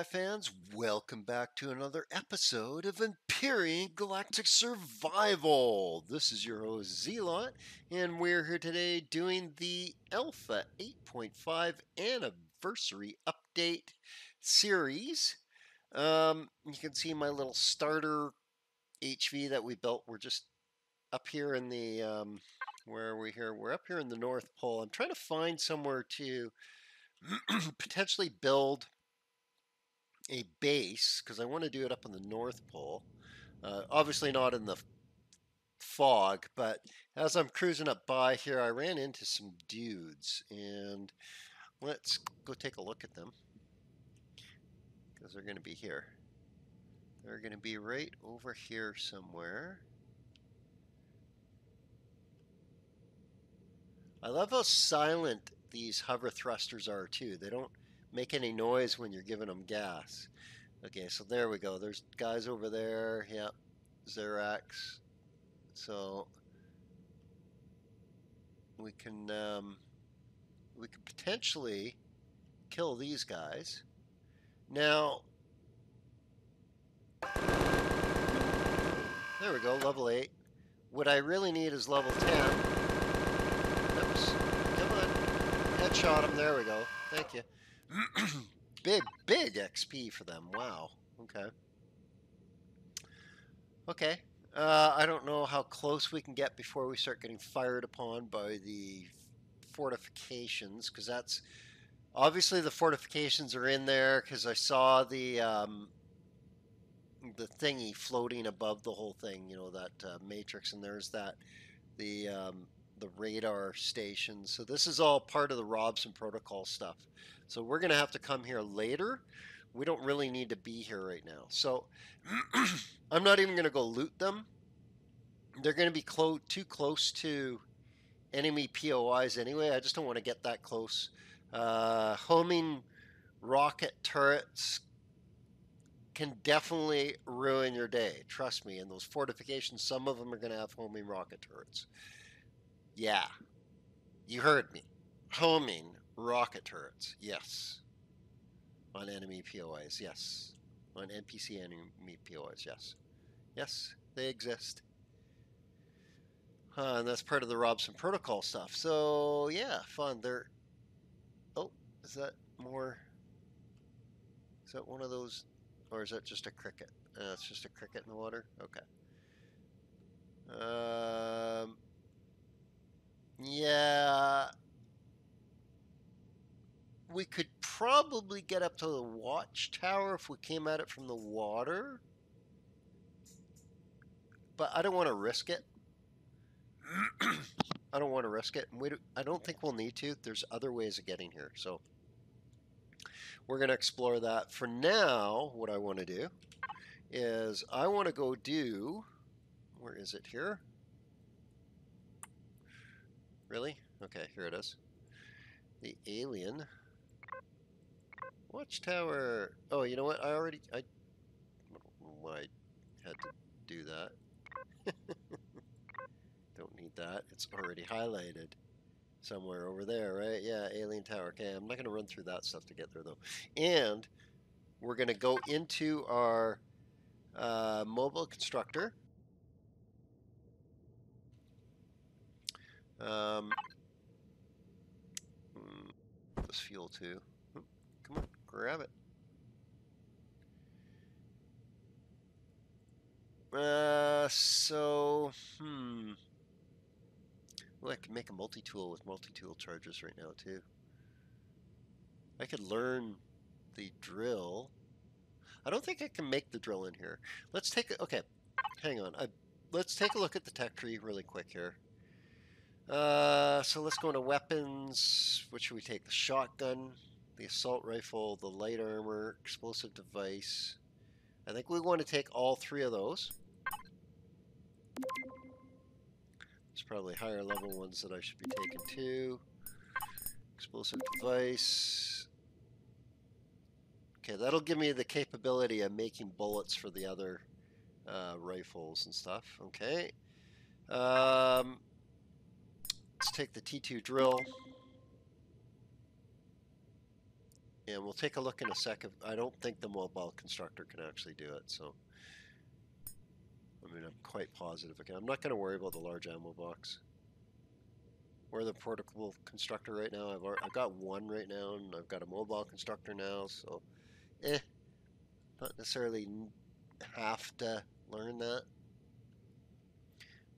Sci-Fi fans, welcome back to another episode of Empyrion Galactic Survival. This is your host, Zelot, and we're here today doing the Alpha 8.5 Anniversary Update series. You can see my little starter HV that we built. We're just up here in the, where are we here? We're up here in the North Pole. I'm trying to find somewhere to potentially build a base, because I want to do it up on the North Pole. Obviously not in the fog, but as I'm cruising up by here, I ran into some dudes, and let's go take a look at them, because they're going to be here. They're going to be right over here somewhere. I love how silent these hover thrusters are too. They don't make any noise when you're giving them gas. Okay, so there we go. There's guys over there. Yep, Zirax. So we can potentially kill these guys. Now, there we go. Level 8. What I really need is level 10. Oops. Come on. Headshot him. There we go. Thank you. big XP for them. Wow. Okay. Okay. I don't know how close we can get before we start getting fired upon by the fortifications, because that's obviously the fortifications are in there, because I saw the thingy floating above the whole thing, you know, that matrix, and there's that the radar station. So this is all part of the Robinson Protocol stuff. So we're going to have to come here later. We don't really need to be here right now. So I'm not even going to go loot them. They're going to be too close to enemy POIs anyway. I just don't want to get that close. Homing rocket turrets can definitely ruin your day. Trust me, in those fortifications, some of them are going to have homing rocket turrets. Yeah, you heard me. Homing rocket turrets, yes. On enemy POIs, yes. On NPC enemy POIs, yes. Yes, they exist. And that's part of the Robinson Protocol stuff. So, yeah, fun. They're... Oh, is that more... Is that one of those... Or is that just a cricket? It's just a cricket in the water? Okay. Yeah, we could probably get up to the watchtower if we came at it from the water, but I don't want to risk it. I don't want to risk it, and I don't think we'll need to. There's other ways of getting here, so we're going to explore that. For now, what I want to do is I want to go do, where is it here? Really? Okay, here it is. The alien watchtower. Oh, you know what? I had to do that. Don't need that. It's already highlighted somewhere over there, right? Yeah, alien tower. Okay, I'm not going to run through that stuff to get there, though. And we're going to go into our mobile constructor. This fuel too. Come on, grab it. Well, I can make a multi-tool with multi-tool charges right now too. I could learn the drill. I don't think I can make the drill in here. Let's take a, okay, hang on. Let's take a look at the tech tree really quick here. So let's go into weapons. What should we take? The shotgun, the assault rifle, the light armor, explosive device. I think we want to take all three of those. There's probably higher level ones that I should be taking too. Explosive device. Okay, that'll give me the capability of making bullets for the other rifles and stuff. Okay. Let's take the T2 drill And we'll take a look in a second. I don't think the mobile constructor can actually do it, so. I mean, I'm quite positive again. I'm not going to worry about the large ammo box. We're the protocol constructor right now. I've got one right now, and I've got a mobile constructor now, so. Eh. Not necessarily have to learn that.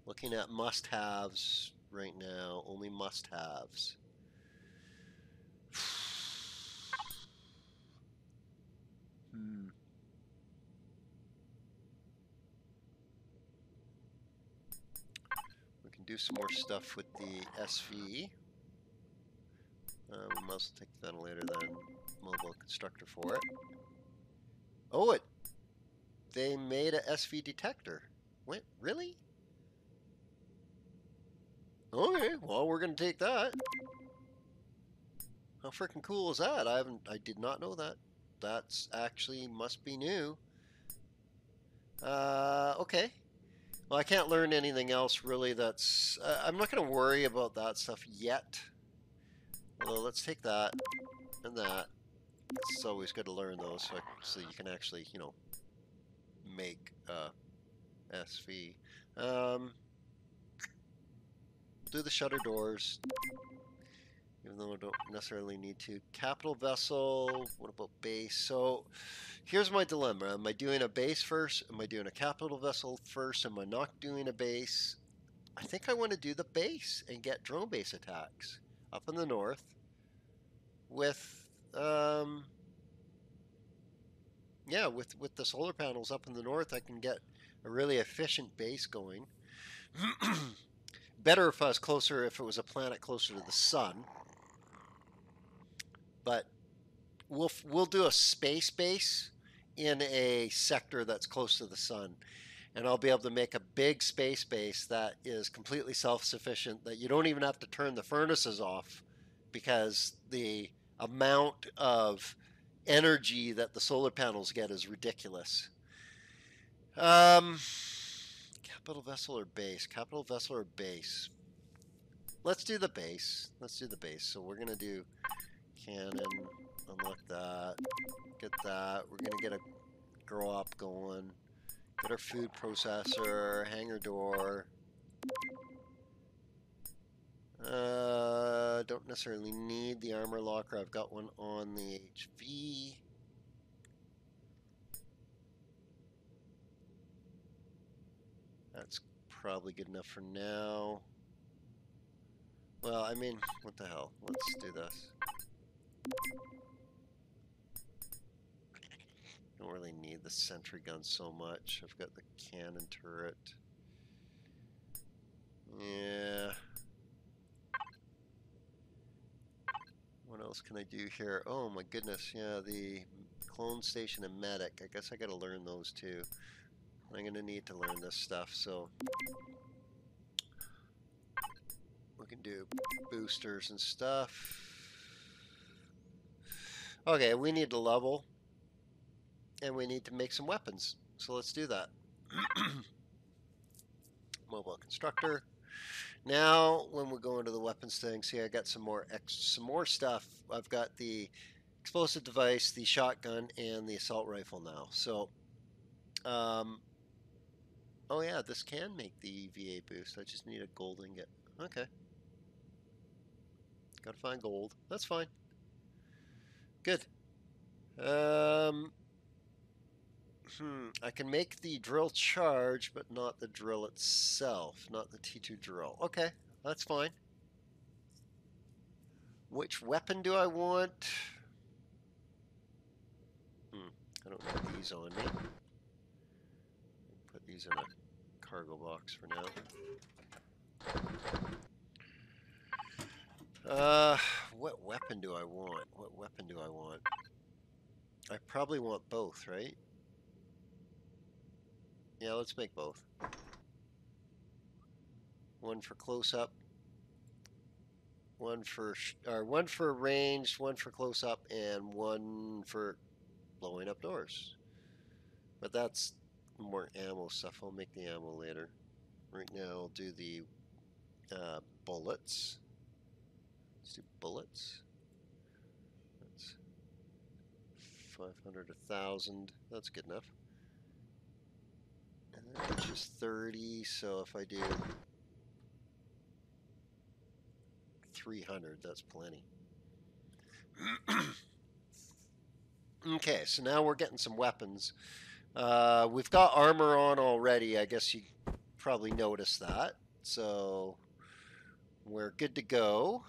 Looking at must-haves right now, only must-haves. Hmm. We can do some more stuff with the SV. We must take the ventilator, then mobile constructor for it. Oh, it! They made a SV detector. Wait, really? Okay, well, we're gonna take that. How freaking cool is that? I did not know that. That's actually must be new. Okay. Well, I can't learn anything else really. That's I'm not gonna worry about that stuff yet. Although, let's take that and that. It's always good to learn those, so you can actually, you know, make SV. Do the shutter doors, even though I don't necessarily need to. Capital vessel, what about base? So here's my dilemma. Am I doing a base first? Am I doing a capital vessel first? Am I not doing a base? I think I want to do the base and get drone base attacks up in the north with, yeah, with the solar panels up in the north, I can get a really efficient base going. Better if I was closer, if it was a planet closer to the sun. But we'll do a space base in a sector that's close to the sun. And I'll be able to make a big space base that is completely self-sufficient, that you don't even have to turn the furnaces off, because the amount of energy that the solar panels get is ridiculous. Capital vessel or base? Capital vessel or base? Let's do the base. Let's do the base. So we're going to do cannon. Unlock that. Get that. We're going to get a grow up going. Get our food processor. Hangar door. Don't necessarily need the armor locker. I've got one on the HV. That's probably good enough for now. Well, I mean, what the hell? Let's do this. Don't really need the sentry gun so much. I've got the cannon turret. Yeah. What else can I do here? Oh my goodness, yeah, the clone station and medic. I guess I gotta learn those too. I'm going to need to learn this stuff, so we can do boosters and stuff. Okay, we need to level, and we need to make some weapons, so let's do that. Mobile constructor. Now, when we go into the weapons thing, see, I got some more stuff. I've got the explosive device, the shotgun, and the assault rifle now, so... Oh yeah, this can make the EVA boost. I just need a gold ingot. Okay. Gotta find gold. That's fine. Good. I can make the drill charge, but not the drill itself. Not the T2 drill. Okay, that's fine. Which weapon do I want? I don't have these on me. Put these in a cargo box for now. What weapon do I want? What weapon do I want? I probably want both, right? Yeah, let's make both. One for close-up. One for ranged, one for close-up, and one for blowing up doors. But that's... more ammo stuff. I'll make the ammo later. Right now I'll do the bullets. Let's do bullets. Let's 500, 1,000. That's good enough. And that's just 30. So if I do 300, that's plenty. Okay, so now we're getting some weapons. We've got armor on already. I guess you probably noticed that. So we're good to go.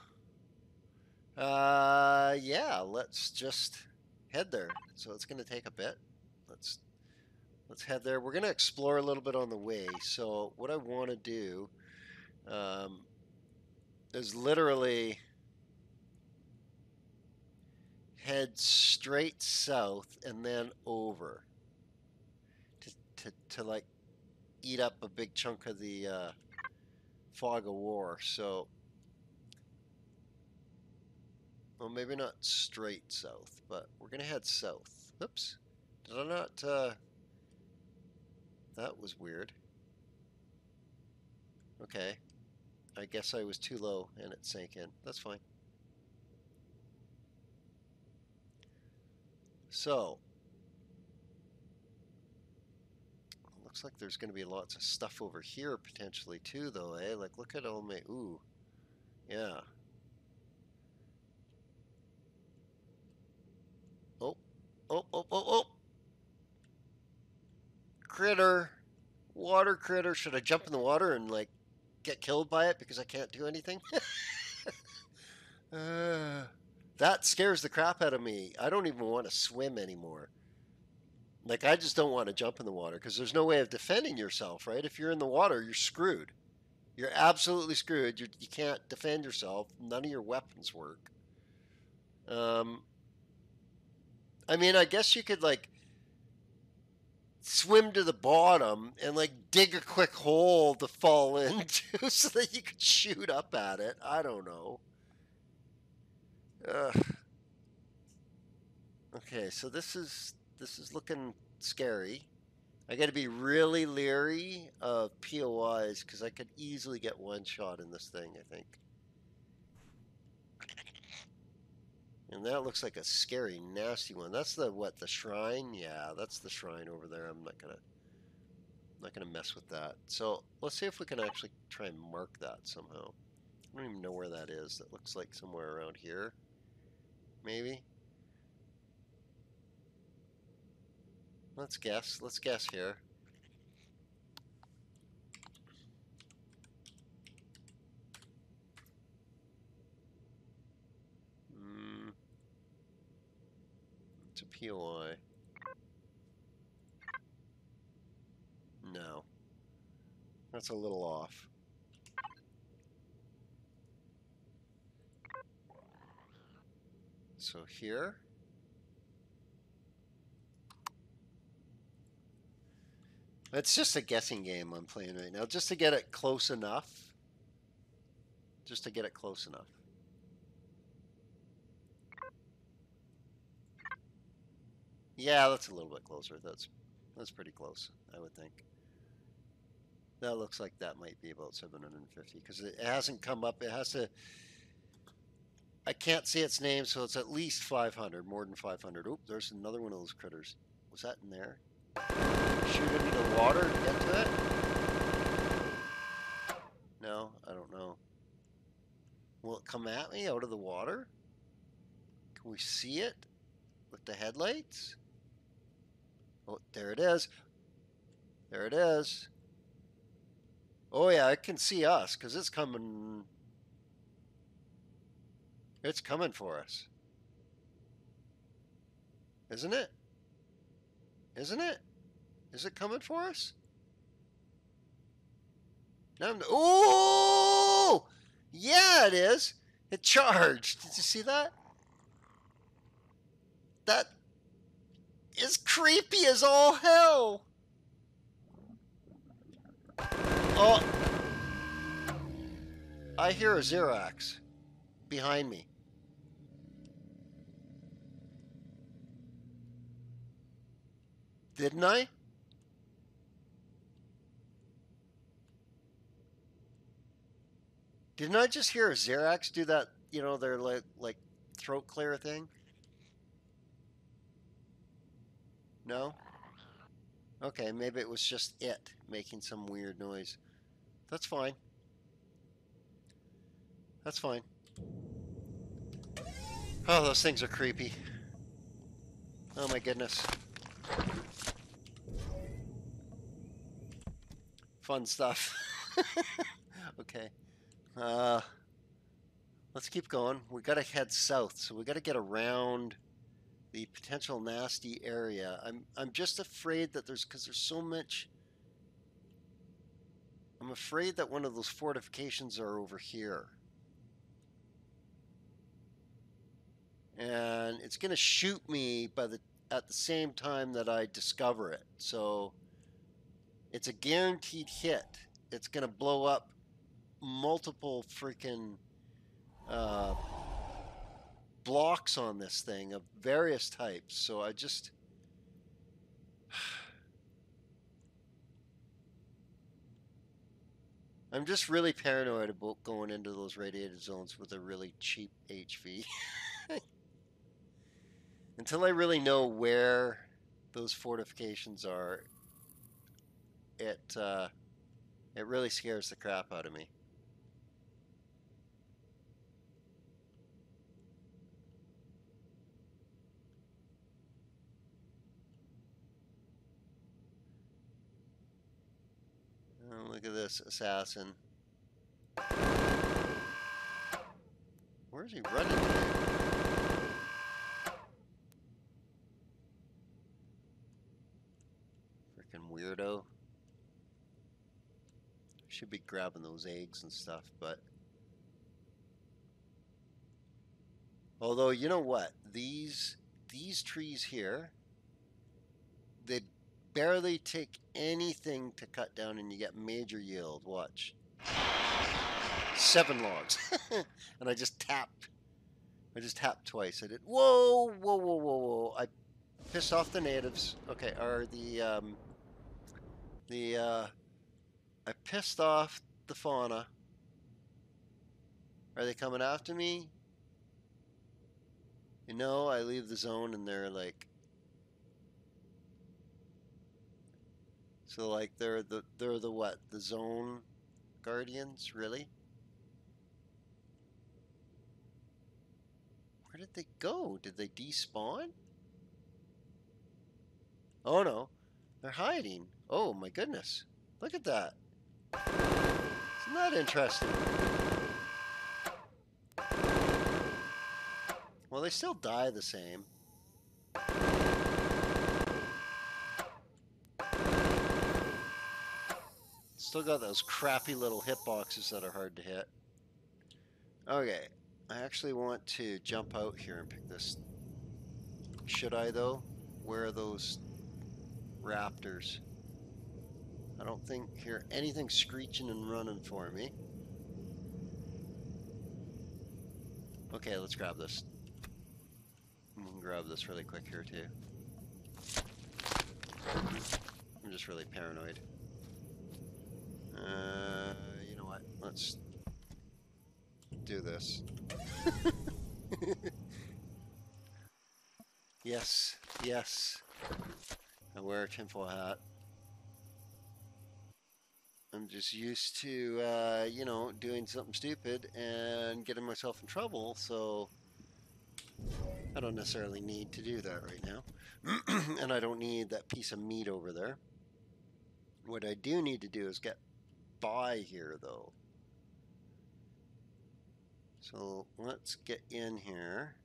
Yeah, let's just head there. So it's going to take a bit. Let's head there. We're going to explore a little bit on the way. So what I want to do is literally head straight south and then over to like eat up a big chunk of the fog of war. So, well, maybe not straight south, but we're gonna head south. Oops, did I not? That was weird. Okay, I guess I was too low and it sank in. That's fine. So, looks like there's going to be lots of stuff over here potentially too, though, eh? Like, look at all my... Ooh. Yeah. Oh. Oh, oh, oh, oh! Critter! Water critter! Should I jump in the water and, like, get killed by it because I can't do anything? That scares the crap out of me. I don't even want to swim anymore. Like, I just don't want to jump in the water because there's no way of defending yourself, right? If you're in the water, you're screwed. You're absolutely screwed. You can't defend yourself. None of your weapons work. I mean, I guess you could, like, swim to the bottom and, like, dig a quick hole to fall into so that you could shoot up at it. I don't know. Okay, so this is looking scary. I got to be really leery of POIs because I could easily get one shot in this thing, I think. And that looks like a scary, nasty one. That's the what? The shrine? Yeah, that's the shrine over there. I'm not gonna mess with that. So let's see if we can actually try and mark that somehow. I don't even know where that is. That looks like somewhere around here, maybe. Let's guess. Let's guess here. It's a POI. No. That's a little off. So here. It's just a guessing game I'm playing right now, just to get it close enough. Just to get it close enough. Yeah, that's a little bit closer. That's pretty close, I would think. That looks like that might be about 750 because it hasn't come up. It has to. I can't see its name, so it's at least 500, more than 500. Oop, there's another one of those critters. Was that in there? Shoot it into the water to get to it? No, I don't know. Will it come at me out of the water? Can we see it with the headlights? Oh, there it is. There it is. Oh yeah, it can see us because it's coming. It's coming for us. Isn't it? Isn't it? Is it coming for us? Now I'm... Oh! Yeah, it is. It charged. Did you see that? That is creepy as all hell. Oh. I hear a Zirax behind me. Didn't I? Didn't I just hear a Zirax do that, you know, their like throat clear thing? No? Okay, maybe it was just it making some weird noise. That's fine. That's fine. Oh, those things are creepy. Oh my goodness. Fun stuff. Okay. Let's keep going. We gotta head south, so we gotta get around the potential nasty area. I'm just afraid that because there's so much. I'm afraid that one of those fortifications are over here. And it's gonna shoot me at the same time that I discover it. So it's a guaranteed hit. It's gonna blow up multiple freaking blocks on this thing of various types. So I just I'm just really paranoid about going into those radiated zones with a really cheap HV. Until I really know where those fortifications are, it really scares the crap out of me. Oh, look at this assassin. Where is he running to? Weirdo. Should be grabbing those eggs and stuff, but although, you know what, these trees here, they barely take anything to cut down and you get major yield. Watch. 7 logs. And I just tapped twice. I did. Whoa, whoa, whoa, whoa, whoa. I pissed off the natives. Okay, are I pissed off the fauna. Are they coming after me? You know, I leave the zone and they're like, so like they're the what? The zone guardians, really? Where did they go? Did they despawn? Oh no. They're hiding. Oh my goodness. Look at that. It's not interesting. Well, they still die the same. Still got those crappy little hitboxes that are hard to hit. Okay. I actually want to jump out here and pick this. Should I though? Where are those raptors? I don't think hear anything screeching and running for me. Okay, let's grab this. We can grab this really quick here too. I'm just really paranoid. You know what? Let's do this. Yes, yes. I wear a tinfoil hat. I'm just used to, you know, doing something stupid and getting myself in trouble, so I don't necessarily need to do that right now. And I don't need that piece of meat over there. What I do need to do is get by here, though. So let's get in here.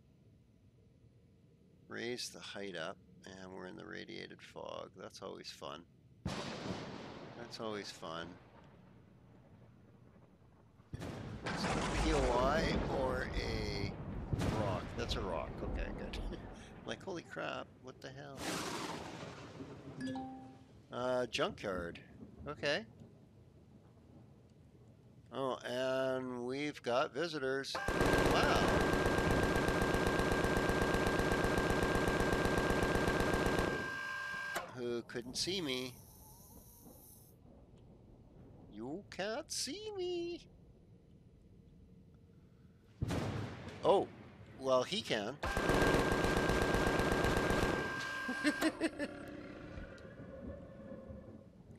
Raise the height up. And we're in the radiated fog. That's always fun. That's always fun. Is it a POI or a rock? That's a rock. Okay, good. Like, holy crap, what the hell? Junkyard. Okay. Oh, and we've got visitors. Wow. Couldn't see me. You can't see me. Oh, well, he can.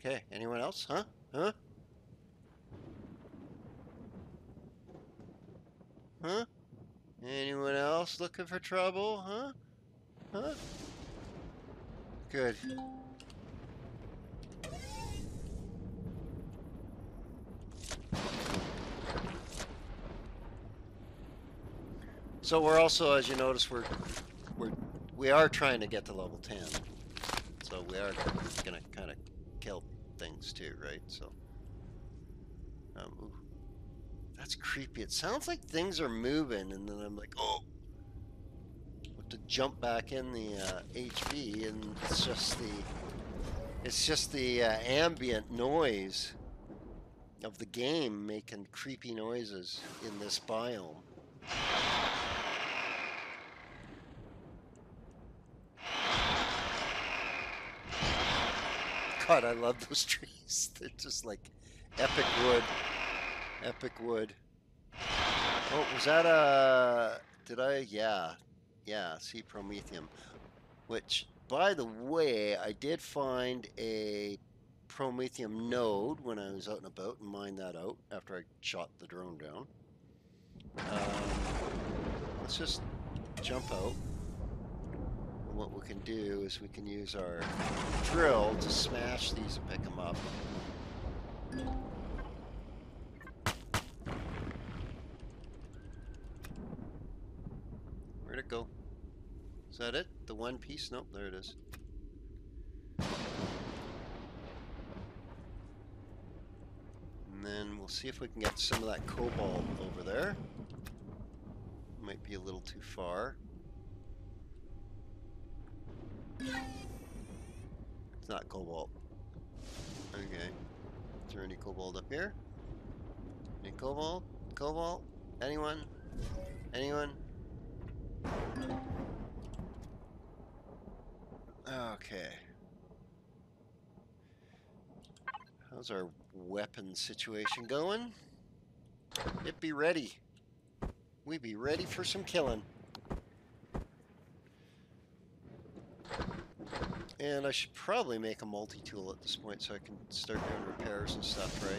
Okay, anyone else? Huh? Huh? Huh? Anyone else looking for trouble? Huh? Huh? Good. So we're also, as you notice, we are trying to get to level 10. So we are gonna kind of kill things too, right? So, ooh, that's creepy. It sounds like things are moving, and then I'm like, oh, I have to jump back in the HB, and it's just the ambient noise of the game making creepy noises in this biome. God, I love those trees. They're just like epic wood. Epic wood. Oh, was that a... Did I? Yeah. Yeah, see promethium. Which, by the way, I did find a promethium node when I was out and about and mined that out after I shot the drone down. Let's just jump out. What we can do is we can use our drill to smash these and pick them up. Where'd it go? Is that it? The one piece? Nope, there it is. And then we'll see if we can get some of that cobalt over there. Might be a little too far. It's not cobalt. Okay. Is there any cobalt up here? Any cobalt? Cobalt? Anyone? Anyone? Okay. How's our weapon situation going? It be ready. We be ready for some killing. And I should probably make a multi-tool at this point so I can start doing repairs and stuff, right?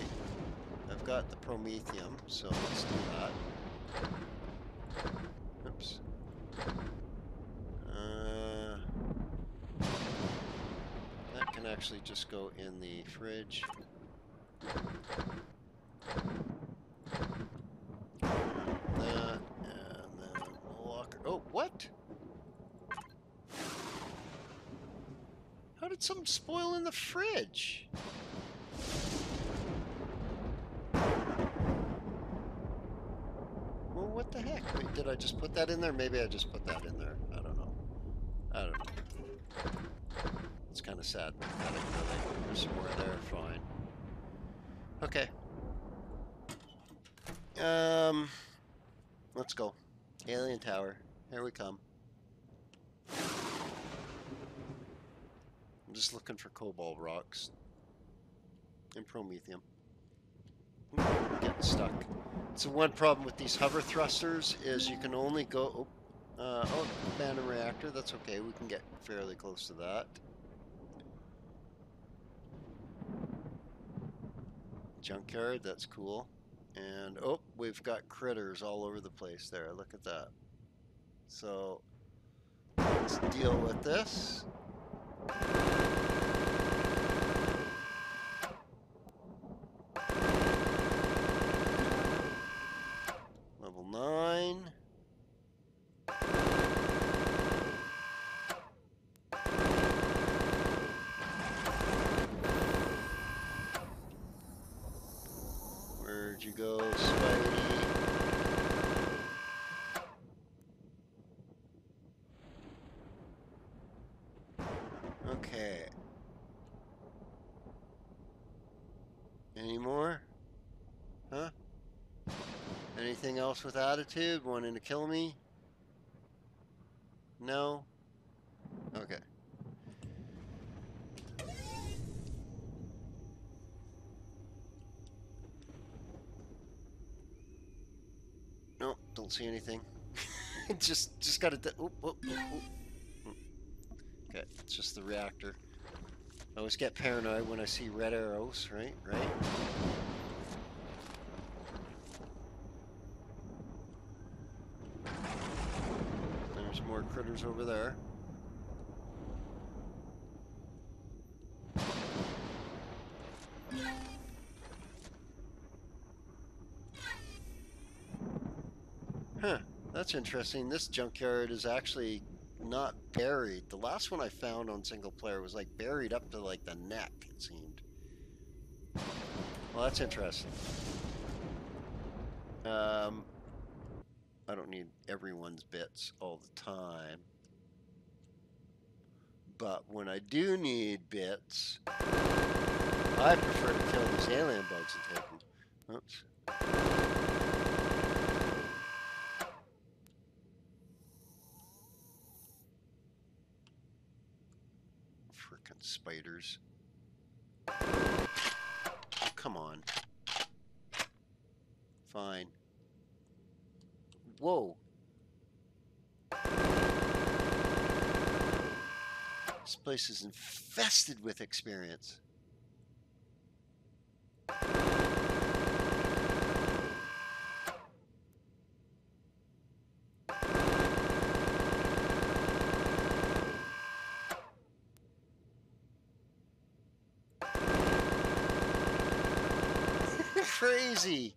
I've got the promethium, so let's do that. Oops. That can actually just go in the fridge. That, and then locker. Oh, what? How did something spoil in the fridge? Well, what the heck? Wait, did I just put that in there? Maybe I just put that in there. I don't know. I don't know. It's kind of sad. Pathetic, really. There's some more there. Fine. Okay. Let's go. Alien Tower. Here we come. I'm just looking for cobalt rocks and promethium. I'm getting stuck. So one problem with these hover thrusters is you can only go... Oh, abandoned reactor. That's okay. We can get fairly close to that. Junkyard. That's cool. And, oh, we've got critters all over the place there. Look at that. So, let's deal with this. Level 9. Where'd you go, Spidey? Okay. Any more? Huh? Anything else with attitude wanting to kill me? No? Okay. No, don't see anything. just gotta... Oop, oop, oop, oop. Okay, it's just the reactor. I always get paranoid when I see red arrows, right? Right? There's more critters over there. Huh, that's interesting. This junkyard is actually not buried. The last one I found on single player was like buried up to like the neck, it seemed. Well, that's interesting. I don't need everyone's bits all the time, but when I do need bits, I prefer to kill these alien bugs and take them. Oops. Spiders. Oh, come on. Fine. Whoa. This place is infested with experience. Crazy.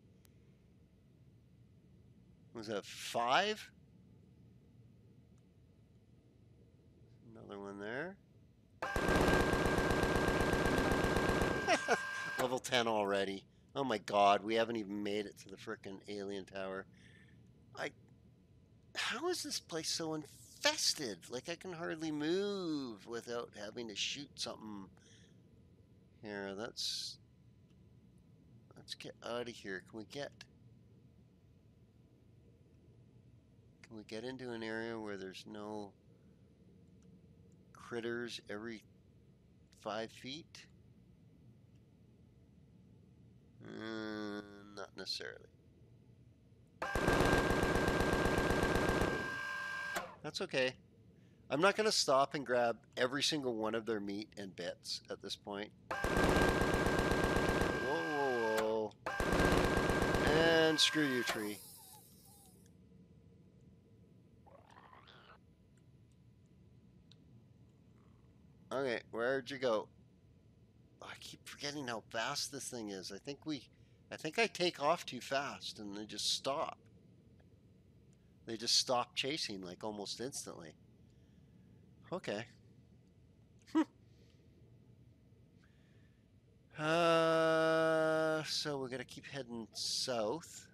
Was that 5? Another one there. Level 10 already. Oh my god, we haven't even made it to the frickin' alien tower. How is this place so infested? Like, I can hardly move without having to shoot something. Here, that's... Let's get out of here. Can we get into an area where there's no critters every 5 feet? Not necessarily. That's okay. I'm not going to stop and grab every single one of their meat and bits at this point. And screw you, tree. Okay, where'd you go? Oh, I keep forgetting how fast this thing is. I think I take off too fast and they just stop. They just stop chasing like almost instantly. Okay. So we're gonna keep heading south.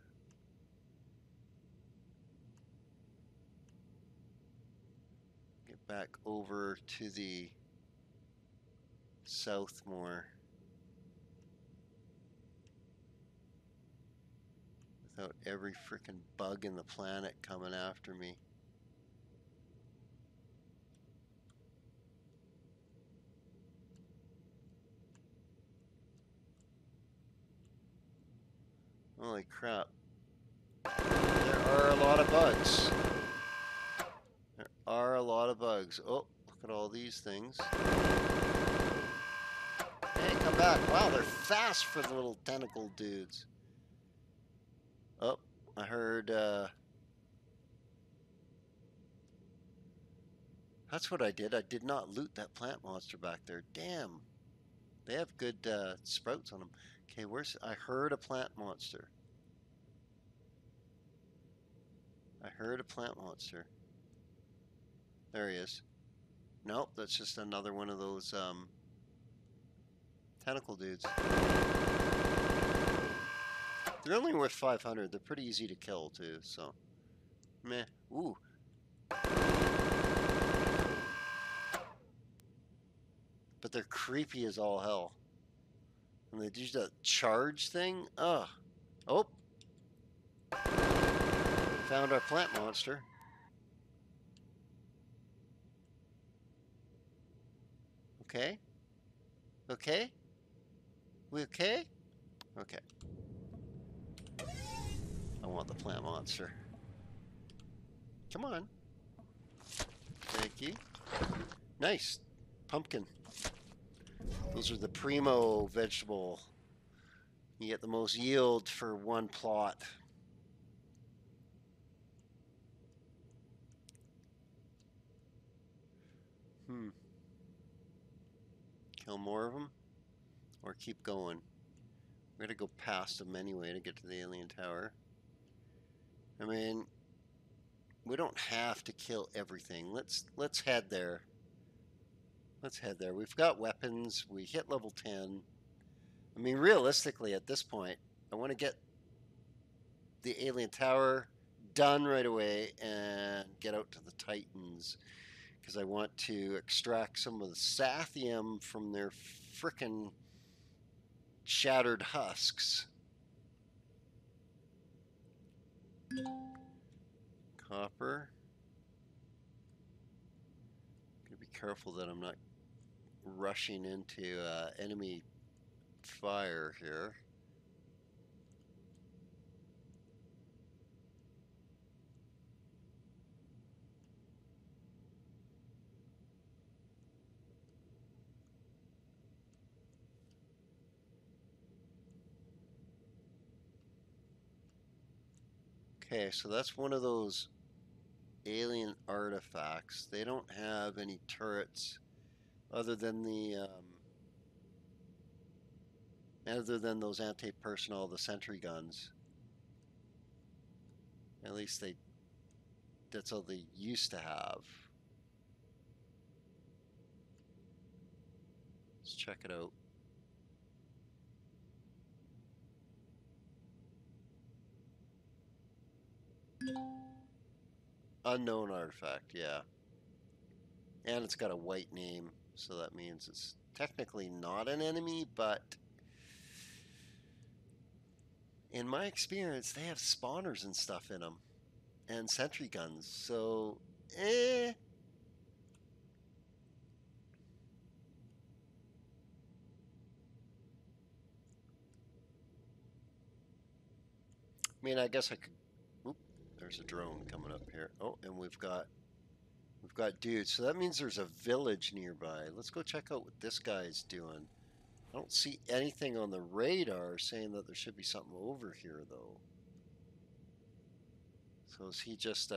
Get back over to the south more without every freaking bug in the planet coming after me. Holy crap. There are a lot of bugs. There are a lot of bugs. Oh, look at all these things. Hey, come back. Wow, they're fast for the little tentacle dudes. Oh, I heard, That's what I did. I did not loot that plant monster back there. Damn. They have good, sprouts on them. Okay, where's... I heard a plant monster. I heard a plant monster. There he is. Nope, that's just another one of those, tentacle dudes. They're only worth 500. They're pretty easy to kill, too, so... Meh. Ooh. But they're creepy as all hell. And they do that charge thing? Ugh. Oh. Found our plant monster. Okay. Okay. We okay? Okay. I want the plant monster. Come on. Thank you. Nice. Pumpkin. Those are the primo vegetable. You get the most yield for one plot. Kill more of them or keep going. We're gonna go past them anyway to get to the alien tower. I mean, we don't have to kill everything. Let's head there. Let's head there. We've got weapons. We hit level 10. I mean, realistically at this point, I want to get the alien tower done right away and get out to the Titans, because I want to extract some of the Sathium from their frickin' shattered husks. Copper. I'm gonna be careful that I'm not rushing into enemy fire here. Okay, so that's one of those alien artifacts. They don't have any turrets other than those anti-personnel, the sentry guns. At least that's all they used to have. Let's check it out. Unknown artifact, yeah. And it's got a white name, so that means it's technically not an enemy, but in my experience, they have spawners and stuff in them, and sentry guns, so eh. I mean, I guess I could. There's a drone coming up here. Oh, and we've got dudes. So that means there's a village nearby. Let's go check out what this guy's doing. I don't see anything on the radar saying that there should be something over here, though. So is he just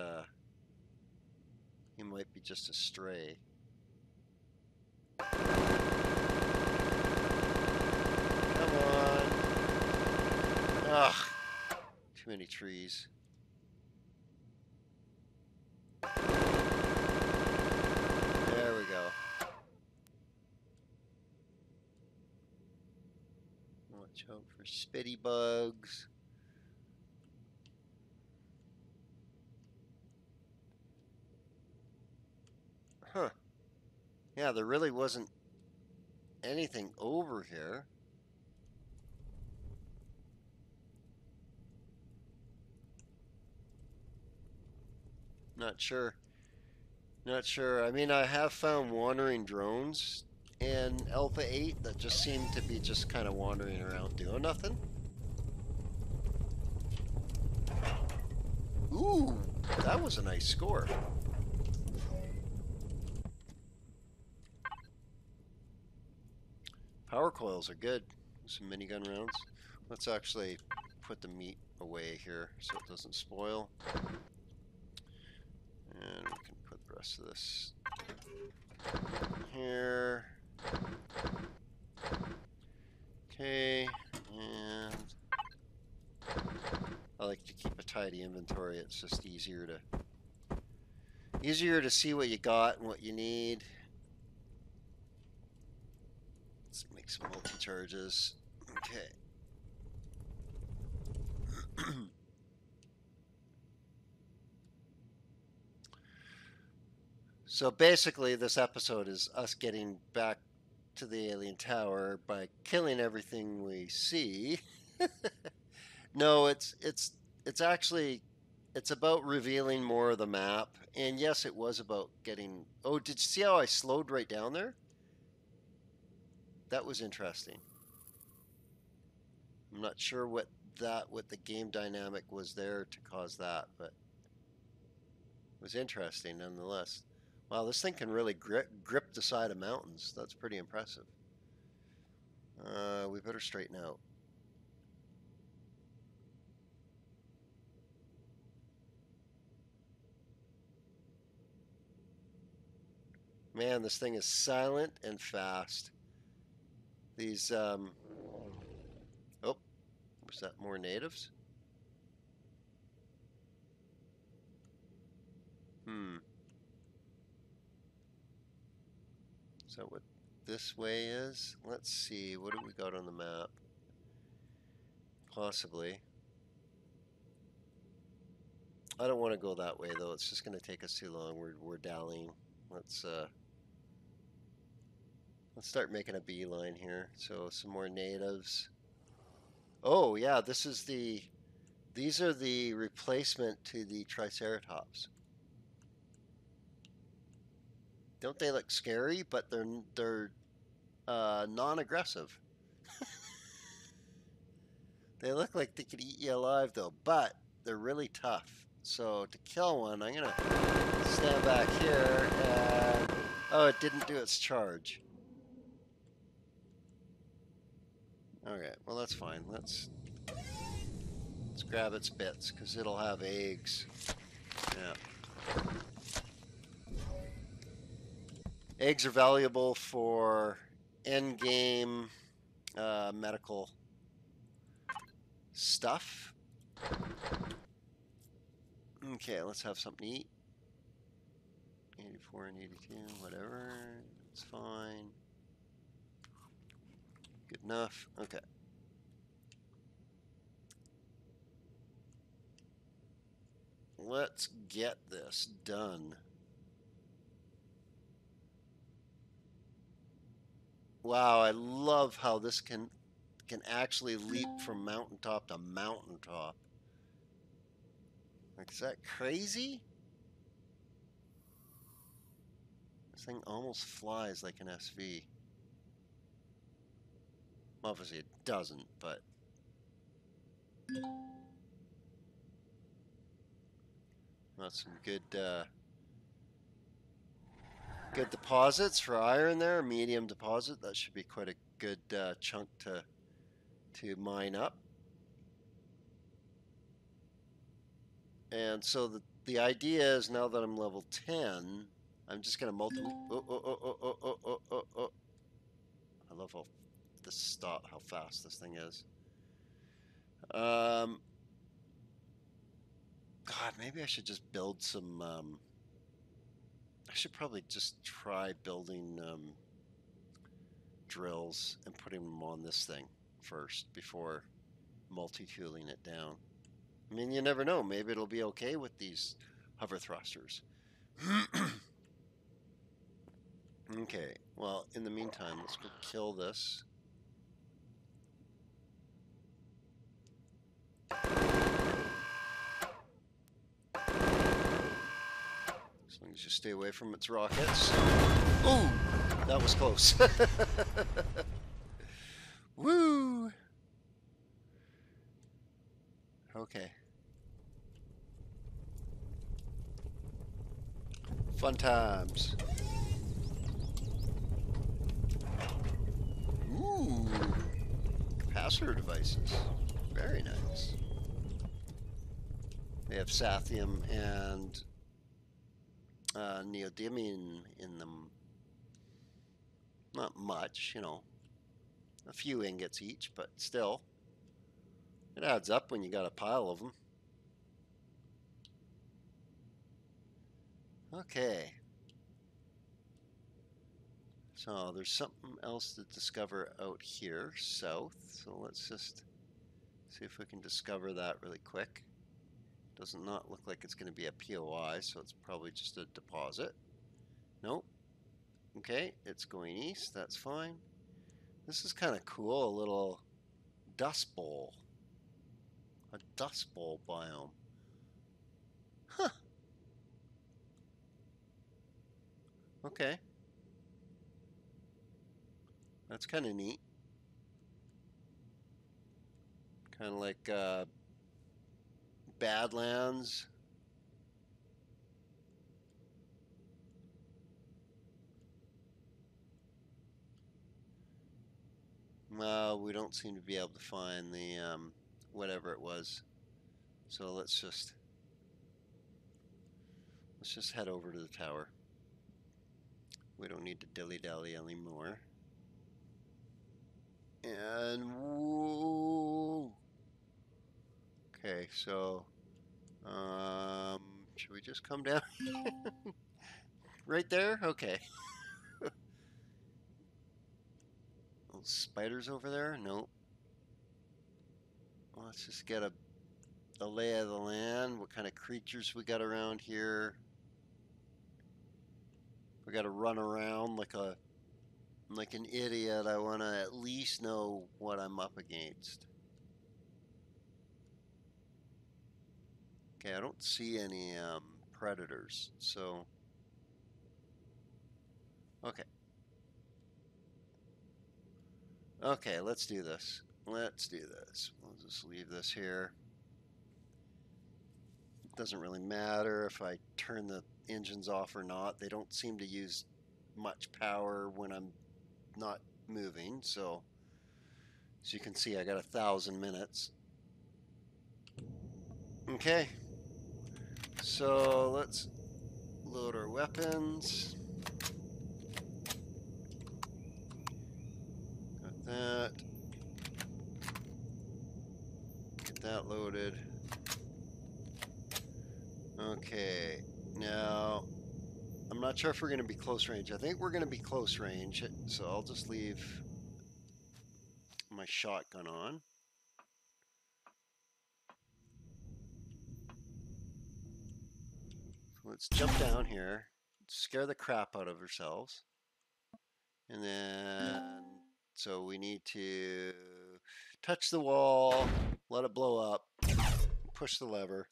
he might be just a stray. Come on. Ugh. Too many trees. Watch out for spitty bugs. Huh. Yeah, there really wasn't anything over here. Not sure. Not sure. I mean, I have found wandering drones in Alpha 8 that just seem to be just kind of wandering around doing nothing. Ooh, that was a nice score. Power coils are good. Some minigun rounds. Let's actually put the meat away here so it doesn't spoil. And we can put the rest of this here. Okay, and I like to keep a tidy inventory. It's just easier to see what you got and what you need. Let's make some multi-charges. Okay. So basically, this episode is us getting back to the alien tower by killing everything we see. No, it's actually, it's about revealing more of the map. And yes, it was about getting. Oh, did you see how I slowed right down there? That was interesting. I'm not sure what the game dynamic was there to cause that, but it was interesting nonetheless. Wow, this thing can really grip the side of mountains. That's pretty impressive. We better straighten out. Man, this thing is silent and fast. These, oh, was that more natives? Is that what this way is? Let's see, what do we got on the map? Possibly. I don't want to go that way, though. It's just going to take us too long. We're dallying. Let's start making a beeline here. So some more natives. Oh yeah, this is the. These are the replacement to the Triceratops. Don't they look scary? But they're non-aggressive. They look like they could eat you alive though, but they're really tough. So to kill one, I'm gonna stand back here and oh, it didn't do its charge. Alright, well that's fine. Let's grab its bits because it'll have eggs. Yeah. Eggs are valuable for end game medical stuff. Okay, let's have something to eat. 84 and 82, whatever. It's fine. Good enough. Okay. Let's get this done. Wow, I love how this can actually leap from mountaintop to mountaintop. Like, is that crazy? This thing almost flies like an SV. Obviously it doesn't, but... That's some good, good deposits for iron there. Medium deposit. That should be quite a good chunk to mine up. And so the idea is now that I'm level 10, I'm just gonna multiply. I love how this stop how fast this thing is. God, maybe I should just build some. I should probably just try building drills and putting them on this thing first before multi-tooling it down. I mean, you never know. Maybe it'll be okay with these hover thrusters. Okay. Well, in the meantime, let's go kill this. As long as you stay away from its rockets. Ooh! That was close. Woo! Okay. Fun times. Ooh, capacitor devices. Very nice. They have Sathium and neodymium in them. Not much, you know. A few ingots each, but still. It adds up when you got a pile of them. Okay. So there's something else to discover out here south. So let's just see if we can discover that really quick. Does not look like it's going to be a POI, so it's probably just a deposit. Nope. Okay, it's going east. That's fine. This is kind of cool. A little dust bowl. A dust bowl biome. Huh. Okay. That's kind of neat. Kind of like Badlands. We don't seem to be able to find the whatever it was. So let's just head over to the tower. We don't need to dilly-dally anymore. And whoa. Okay, so should we just come down? Right there? Okay. Little spiders over there? Nope. Well, let's just get the lay of the land. What kind of creatures we got around here? We got to run around like an idiot. I want to at least know what I'm up against. Okay, I don't see any predators, so okay. Okay, let's do this. Let's do this. We'll just leave this here. It doesn't really matter if I turn the engines off or not. They don't seem to use much power when I'm not moving, so as you can see, I got 1,000 minutes. Okay, so let's load our weapons. Got that. Get that loaded. Okay, now I'm not sure if we're going to be close range. I think we're going to be close range, so I'll just leave my shotgun on. Let's jump down here, scare the crap out of ourselves, and then so we need to touch the wall, let it blow up, push the lever,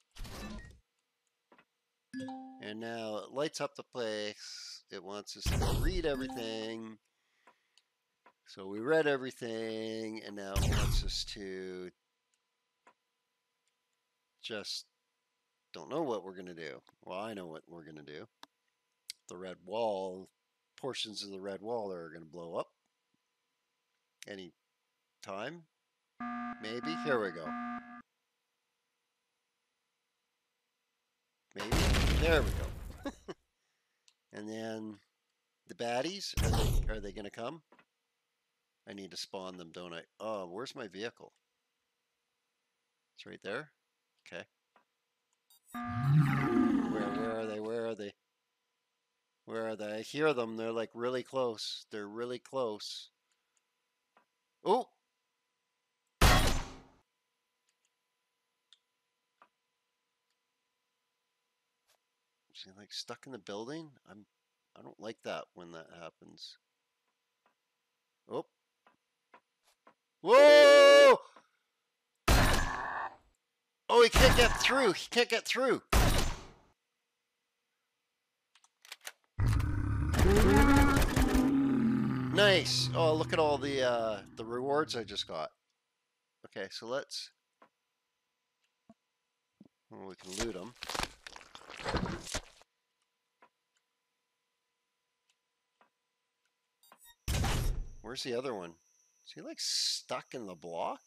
and now it lights up the place. It wants us to read everything, so we read everything, and now it wants us to just don't know what we're going to do. Well, I know what we're going to do. The red wall, portions of the red wall are going to blow up any time. Maybe. Here we go. Maybe. There we go. And then the baddies, are they going to come? I need to spawn them, don't I? Oh, where's my vehicle? It's right there. Okay. Where are they? Where are they? Where are they? I hear them. They're like really close. They're really close. Oh! Is he like stuck in the building? I don't like that when that happens. Oh! Whoa! Oh, he can't get through. He can't get through. Nice. Oh, look at all the rewards I just got. Okay, so let's... well, we can loot them. Where's the other one? Is he like stuck in the block?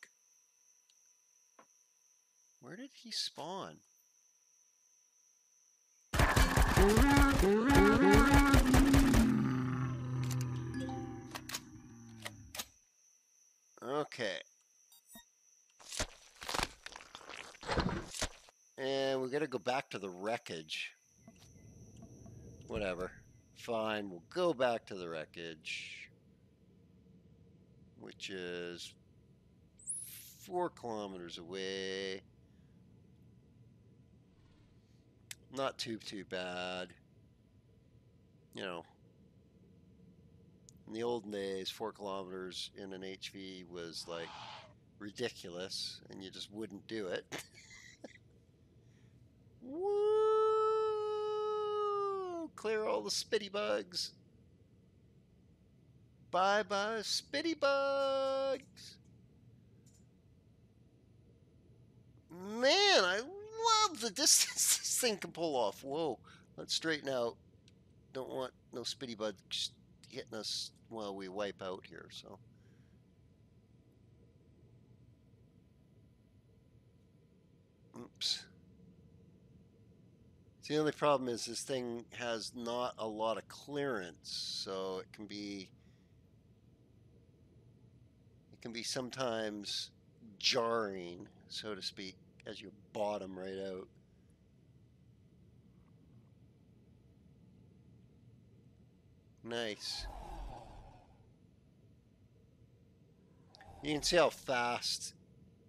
Where did he spawn? Okay. And we gotta go back to the wreckage. Whatever. Fine, we'll go back to the wreckage. Which is 4 kilometers away. Not too bad. You know, in the olden days, 4 kilometers in an HV was like ridiculous, and you just wouldn't do it. Woo! Clear all the spitty bugs. Bye bye, spitty bugs. Man, I love the distance this thing can pull off. Whoa, let's straighten out. Don't want no spitty bugs hitting us while we wipe out here, so So the only problem is this thing has not a lot of clearance, so it can be sometimes jarring, so to speak, as you bottom right out. Nice. You can see how fast,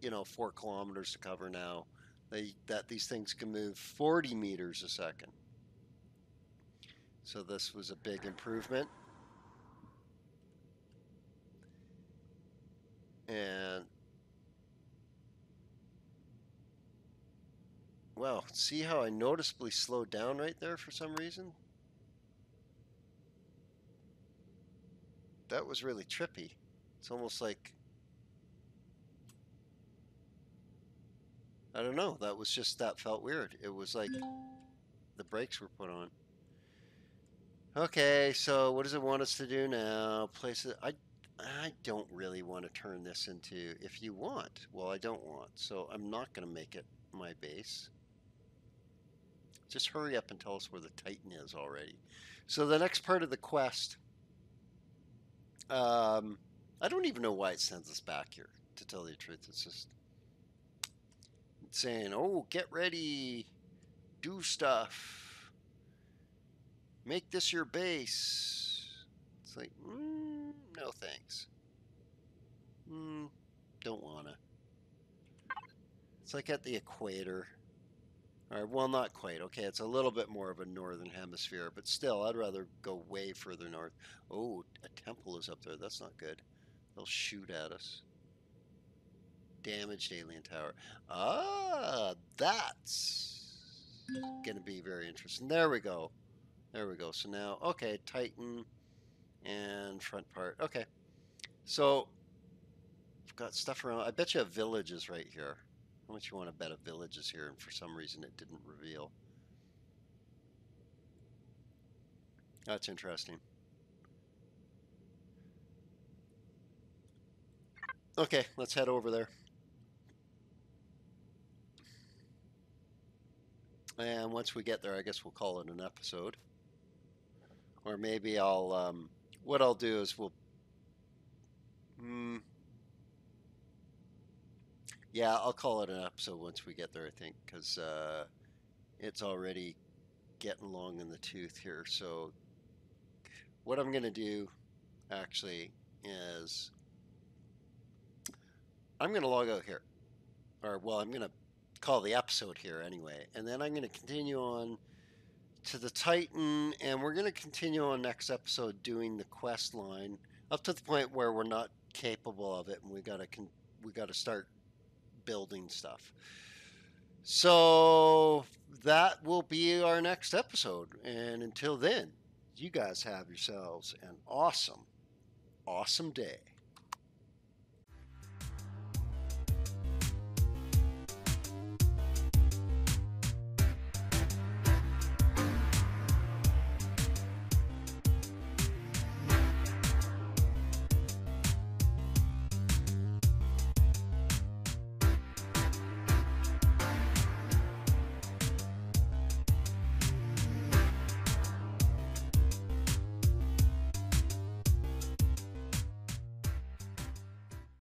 4 kilometers to cover now, that these things can move 40 meters a second. So this was a big improvement. And, wow, see how I noticeably slowed down right there for some reason? That was really trippy. It's almost like, I don't know. That was just, that felt weird. It was like the brakes were put on. Okay, so what does it want us to do now? Place it. I don't really want to turn this into, if you want. Well, I don't want. So I'm not going to make it my base. Just hurry up and tell us where the Titan is already. So the next part of the quest. I don't even know why it sends us back here, to tell you the truth. It's just saying, oh, get ready, do stuff, make this your base. It's like, no thanks. Don't wanna. It's like at the equator. All right, well, not quite. Okay, it's a little bit more of a northern hemisphere, but still, I'd rather go way further north. Oh, a temple is up there. That's not good. They'll shoot at us. Damaged alien tower. Ah, that's going to be very interesting. There we go. There we go. So now, okay, Titan and front part. Okay. So, I've got stuff around. I bet you a village is right here. How much you want to bet a village is here, and for some reason it didn't reveal. That's interesting. Okay, let's head over there. And once we get there, I guess we'll call it an episode. Or maybe I'll, what I'll do is we'll, yeah, I'll call it an episode once we get there, I think, because it's already getting long in the tooth here. So what I'm going to do, actually, is I'm going to log out here. Or, well, I'm going to call the episode here anyway. And then I'm going to continue on to the Titan, and we're going to continue on next episode doing the quest line up to the point where we're not capable of it, and we got to start building stuff. So that will be our next episode, and until then, you guys have yourselves an awesome day.